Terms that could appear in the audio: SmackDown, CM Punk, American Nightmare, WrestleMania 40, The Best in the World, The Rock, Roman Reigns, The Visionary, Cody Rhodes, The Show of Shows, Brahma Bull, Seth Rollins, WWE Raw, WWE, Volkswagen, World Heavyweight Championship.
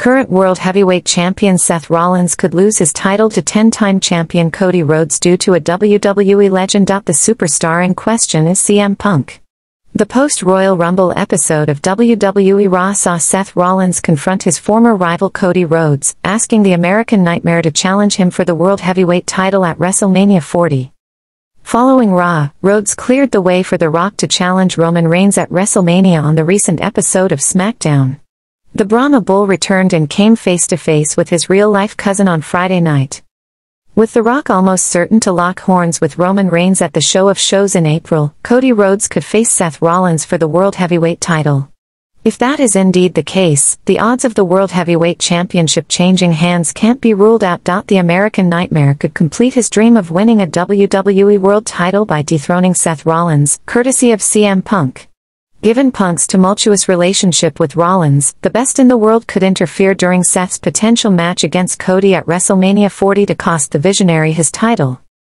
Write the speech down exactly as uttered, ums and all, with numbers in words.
Current World Heavyweight Champion Seth Rollins could lose his title to ten-time champion Cody Rhodes due to a W W E legend. The superstar in question is C M Punk. The post-Royal Rumble episode of W W E Raw saw Seth Rollins confront his former rival Cody Rhodes, asking the American Nightmare to challenge him for the World Heavyweight title at WrestleMania forty. Following Raw, Rhodes cleared the way for The Rock to challenge Roman Reigns at WrestleMania on the recent episode of SmackDown. The Brahma Bull returned and came face-to-face with his real-life cousin on Friday night. With The Rock almost certain to lock horns with Roman Reigns at the Show of Shows in April, Cody Rhodes could face Seth Rollins for the World Heavyweight title. If that is indeed the case, the odds of the World Heavyweight Championship changing hands can't be ruled out. The American Nightmare could complete his dream of winning a W W E World title by dethroning Seth Rollins, courtesy of C M Punk. Given Punk's tumultuous relationship with Rollins, the best in the world could interfere during Seth's potential match against Cody at WrestleMania forty to cost the Visionary his title.